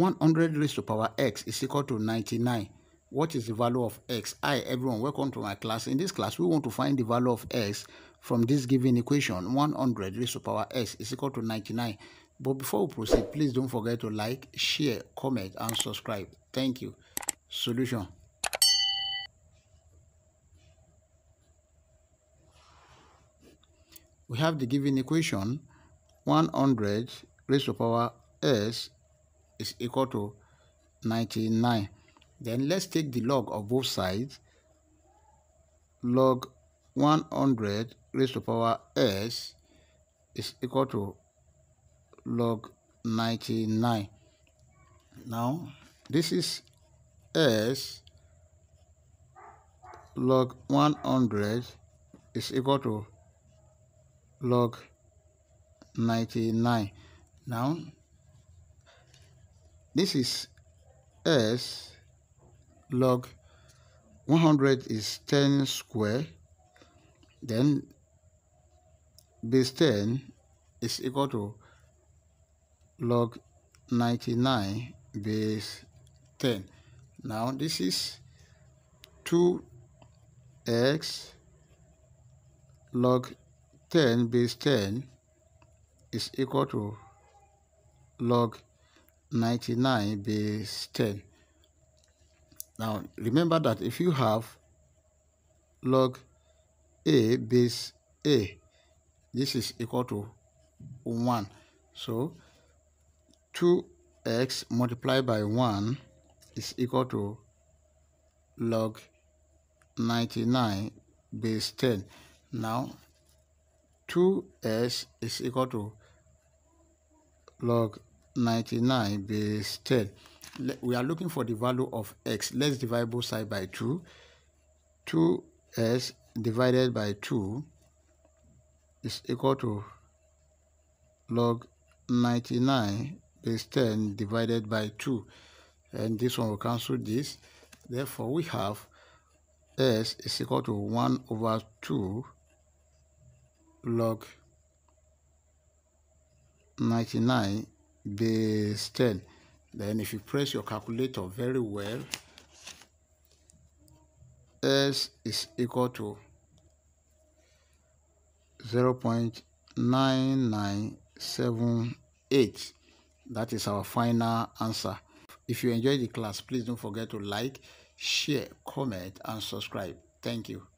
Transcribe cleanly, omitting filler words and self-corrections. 100 raised to power x is equal to 99. What is the value of x? Hi everyone, welcome to my class. In this class, we want to find the value of x from this given equation. 100 raised to power x is equal to 99. But before we proceed, please don't forget to like, share, comment, and subscribe. Thank you. Solution. We have the given equation. 100 raised to power s is equal to 99. Then let's take the log of both sides. Log 100 raised to power s is equal to log 99. Now this is s. Log 100 is equal to log 99. Now this is s. Log 100 is 10 square, then base 10 is equal to log 99 base 10. Now this is 2x log 10 base 10 is equal to log 99 base 10. Now remember that if you have log a base a, this is equal to 1. So 2x multiplied by 1 is equal to log 99 base 10. Now 2s is equal to log 99 base 10. We are looking for the value of x. Let's divide both sides by 2. 2s divided by 2 is equal to log 99 base 10 divided by 2. And this one will cancel this. Therefore, we have s is equal to 1 over 2 log 99 base 10. Then if you press your calculator very well, s is equal to 0.9978. That is our final answer. If you enjoyed the class, please don't forget to like, share, comment, and subscribe. Thank you.